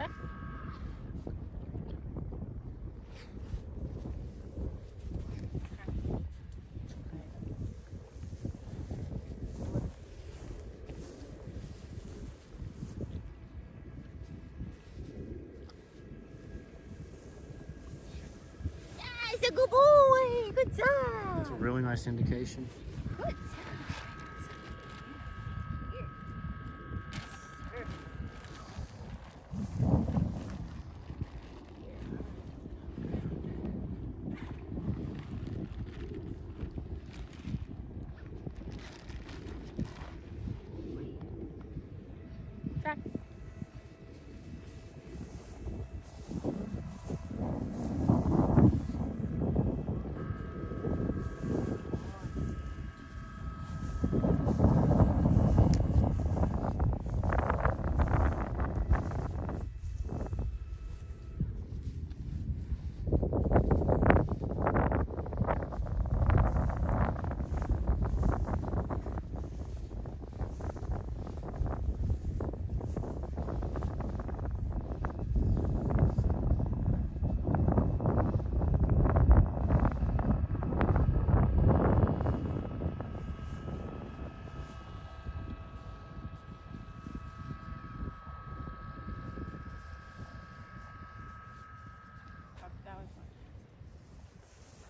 stuff. It's a good boy. Good job. That's a really nice indication. Good job.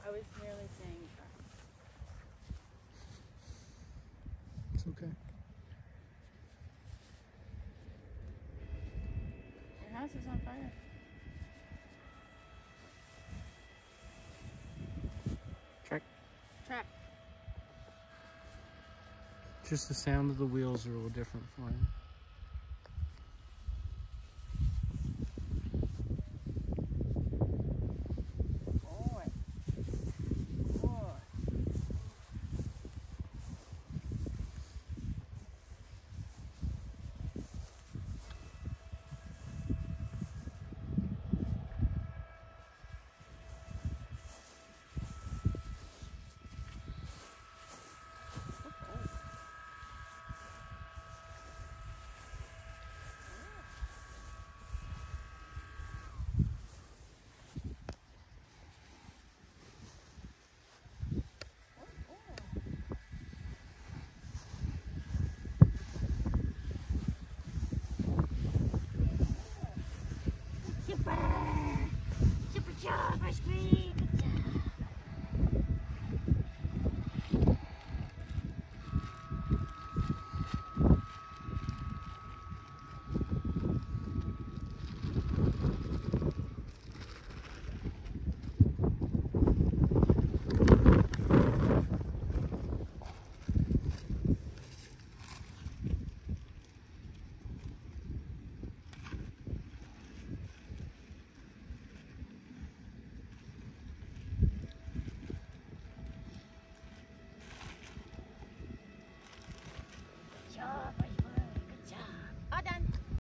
I was merely saying that. It's okay. Your house is on fire. Track. Track. Just the sound of the wheels are a little different for him.